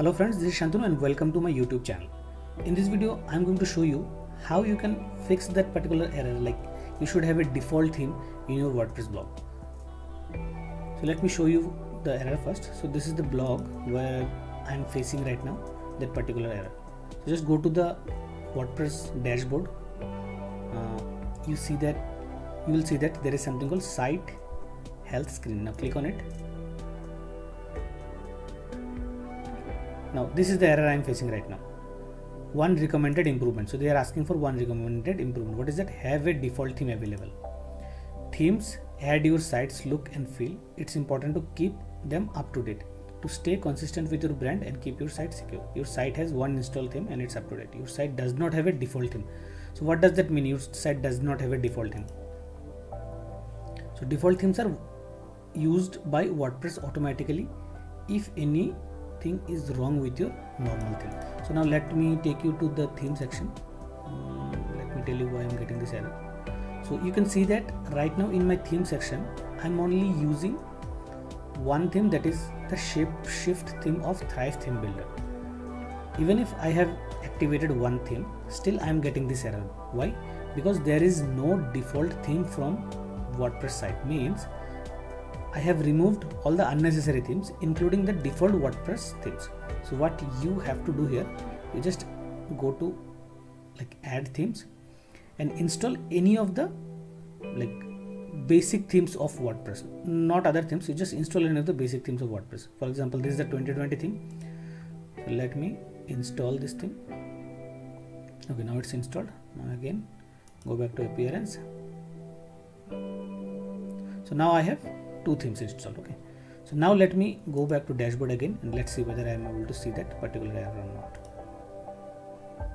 Hello friends, this is Shantanu and welcome to my YouTube channel. In this video, I'm going to show you how you can fix that particular error, like you should have a default theme in your WordPress blog. So let me show you the error first. So this is the blog where I'm facing right now, that particular error. So just go to the WordPress dashboard. You will see that there is something called Site Health Screen. Now click on it. Now this is the error I am facing right now. One recommended improvement. So they are asking for one recommended improvement. What is that? Have a default theme available. Themes add your site's look and feel. It's important to keep them up to date to stay consistent with your brand and keep your site secure. Your site has one installed theme and it's up to date. Your site does not have a default theme. So what does that mean? Your site does not have a default theme. So default themes are used by WordPress automatically if anything is wrong with your normal theme. So now let me take you to the theme section. Let me tell you why I'm getting this error. So you can see that right now in my theme section, I'm only using one theme, that is the Shape Shift theme of Thrive Theme Builder. Even if I have activated one theme, still I am getting this error. Why? Because there is no default theme from WordPress site. Means I have removed all the unnecessary themes, including the default WordPress themes. So what you have to do here, you just go to like add themes and install any of the like basic themes of WordPress, not other themes. You just install any of the basic themes of WordPress. For example, this is the 2020 theme. So let me install this theme. Okay, now it's installed. Now again, go back to appearance. So now I have two themes installed. Okay, so now let me go back to dashboard again and let's see whether I am able to see that particular error or not.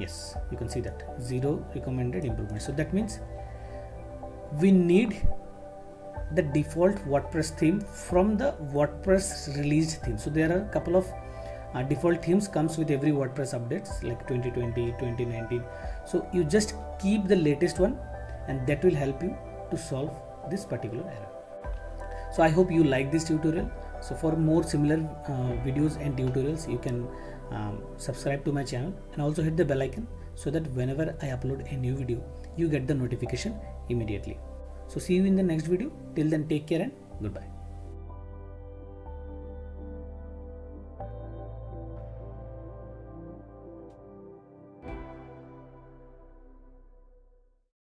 Yes, you can see that zero recommended improvement. So that means we need the default WordPress theme from the WordPress released theme. So there are a couple of default themes comes with every WordPress updates like 2020, 2019. So you just keep the latest one and that will help you to solve this particular error. So I hope you like this tutorial. So for more similar videos and tutorials, you can subscribe to my channel and also hit the bell icon so that whenever I upload a new video, you get the notification immediately. So see you in the next video. Till then, take care and goodbye.